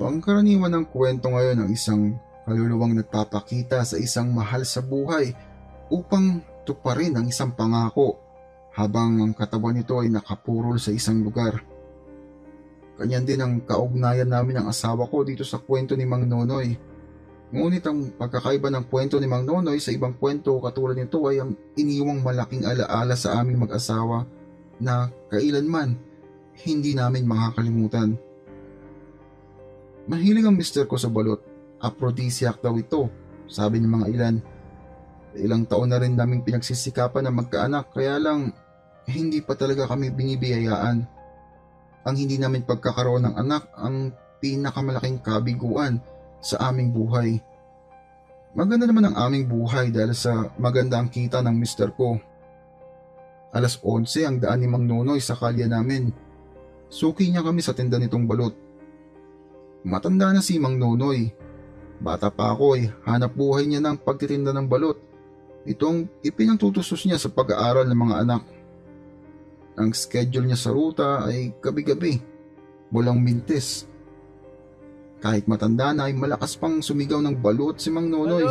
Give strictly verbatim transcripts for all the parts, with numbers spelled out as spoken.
Pangkaraniwan ng kwento ngayon ng isang kaluluwang nagpapakita sa isang mahal sa buhay upang tuparin ang isang pangako habang ang katawan nito ay nakapurol sa isang lugar. Ganyan din ang kaugnayan namin ng asawa ko dito sa kwento ni Mang Nonoy. Ngunit ang pagkakaiba ng kwento ni Mang Nonoy sa ibang kwento katulad nito ay ang iniwang malaking alaala sa aming mag-asawa na kailanman hindi namin makakalimutan. Mahilig ang mister ko sa balut. Aphrodisiac daw ito, sabi ng mga ilan. Ilang taon na rin naming pinagsisikapan na magkaanak, kaya lang hindi pa talaga kami binibiyayaan. Ang hindi namin pagkakaroon ng anak ang pinakamalaking kabiguan sa aming buhay. Maganda naman ang aming buhay dahil sa maganda ang kita ng mister ko. alas onse ang daan ni Mang Nonoy sa kalya namin. Suki niya kami sa tinda nitong balot. Matanda na si Mang Nonoy. Bata pa ako ay hanap buhay niya ng pagtitinda ng balot. Itong ipinangtutustos niya sa pag-aaral ng mga anak. Ang schedule niya sa ruta ay gabi-gabi, walang mintis. Kahit matanda na ay malakas pang sumigaw ng balut si Mang Nonoy.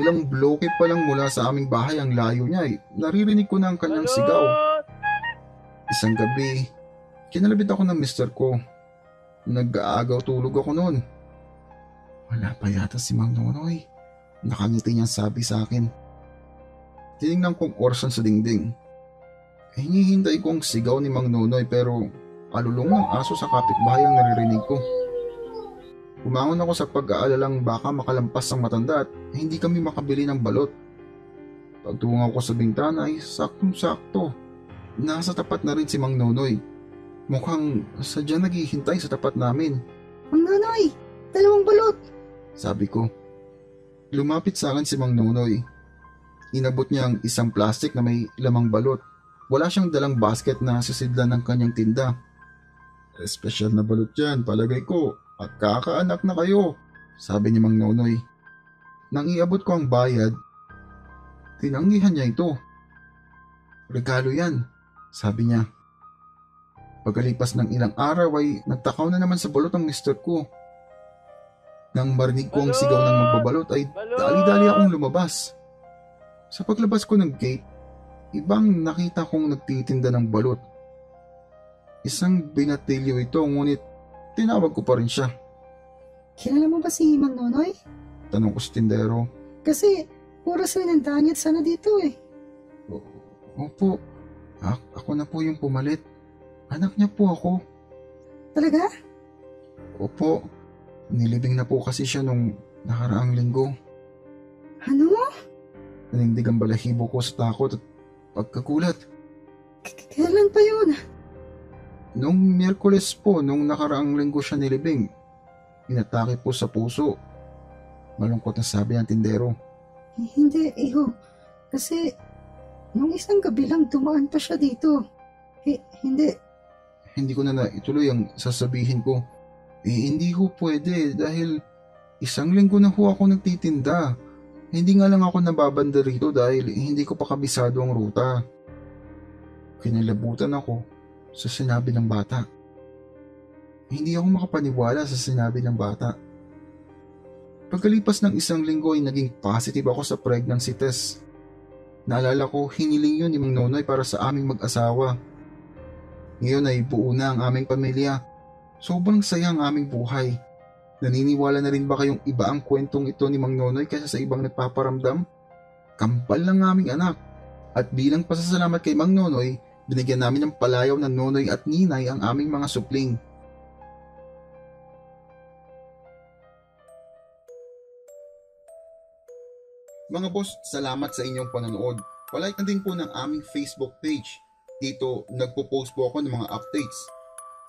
Ilang bloke pa lang mula sa aming bahay ang layo niya ay naririnig ko na ang kanyang sigaw. Isang gabi, kinalabit ako ng mister ko. Nag-aagaw tulog ako noon. Wala pa yata si Mang Nonoy, nakangiti niyang sabi sa akin. Tinignan kong orsan sa dingding. Hinihintay kong sigaw ni Mang Nonoy pero kalulong ng aso sa kapitbahay ang naririnig ko. Umangon ako sa pag-aalalang baka makalampas ang matanda at hindi kami makabili ng balot. Pagtungo ko sa bintana ay saktong-sakto. Nasa tapat na rin si Mang Nonoy. Mukhang sadyang naghihintay sa tapat namin. Mang Nonoy, dalawang balot, sabi ko. Lumapit sa akin si Mang Nonoy. Inabot niya ang isang plastic na may lamang balot. Wala siyang dalang basket na sisidlan ng kanyang tinda. Espesyal na balot yan, palagay ko. At kakaanak na kayo, sabi ni Mang Nonoy. Nang iabot ko ang bayad, tinanggihan niya ito. Regalo yan, sabi niya. Pagkalipas ng ilang araw ay nagtakaw na naman sa balot ang mister ko. Nang marinig ko ang sigaw ng magbabalot ay dali-dali akong lumabas. Sa paglabas ko ng gate, ibang nakita kong nagtitinda ng balot. Isang binatilyo ito ngunit tinawag ko pa rin siya. Kilala mo ba si Mang Nonoy? Tanong ko sa tindero. Kasi oras ay nandaan niya sana dito eh. Opo, ako na po yung pumalit. Anak niya po ako. Talaga? Opo. Nilibing na po kasi siya nung nakaraang linggo. Ano? Nanindig ang balahibo ko sa takot at pagkagulat. Kailan pa yun? Nung Miyerkules po, nung nakaraang linggo siya nilibing. Inatake po sa puso. Malungkot na sabi ng tindero. Hindi, iho. Kasi nung isang gabi lang dumaan pa siya dito. H- hindi. Hindi ko na naituloy ang sasabihin ko. Eh, hindi ko pwede dahil isang linggo na ho ako nagtitinda. Hindi nga lang ako nababanda rito dahil hindi ko pa kabisado ang ruta. Kinalabutan ako sa sinabi ng bata. Hindi ako makapaniwala sa sinabi ng bata. Pagkalipas ng isang linggo ay naging positive ako sa pregnancy test. Naalala ko, hiniling yun ni Mang Nonoy para sa aming mag-asawa. Ngayon ay buo na ang aming pamilya. Sobrang saya ang aming buhay. Naniniwala na rin ba kayong iba ang kwentong ito ni Mang Nonoy kaysa sa ibang nagpaparamdam? Kampal lang aming anak. At bilang pasasalamat kay Mang Nonoy, binigyan namin ng palayaw ng Nonoy at Ninay ang aming mga supling. Mga boss, salamat sa inyong panonood. Palike na din po ng aming Facebook page. Dito, nagpo-post po ako ng mga updates.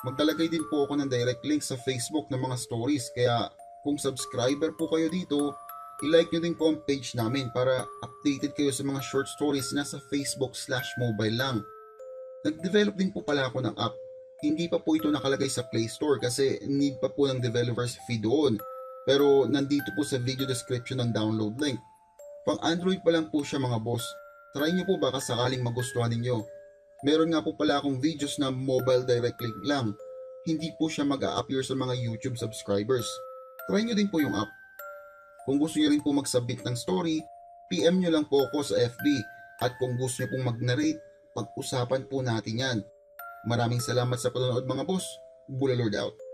Maglalagay din po ako ng direct link sa Facebook ng mga stories. Kaya kung subscriber po kayo dito, ilike nyo din po ang page namin para updated kayo sa mga short stories na sa Facebook slash mobile lang. Nag-develop din po pala ako ng app. Hindi pa po ito nakalagay sa Play Store kasi need pa po ng developers fee doon. Pero nandito po sa video description ng download link. Pang Android pa lang po siya mga boss. Try nyo po baka sakaling magustuhan ninyo. Meron nga po pala akong videos na mobile direct link lang. hindi po siya mag-a-appear sa mga YouTube subscribers. Try nyo din po yung app. Kung gusto nyo rin po magsubmit ng story, P M nyo lang po ako sa F B. At kung gusto nyo pong mag-narrate, pag-usapan po natin yan. Maraming salamat sa panonood mga boss. Bulalord out.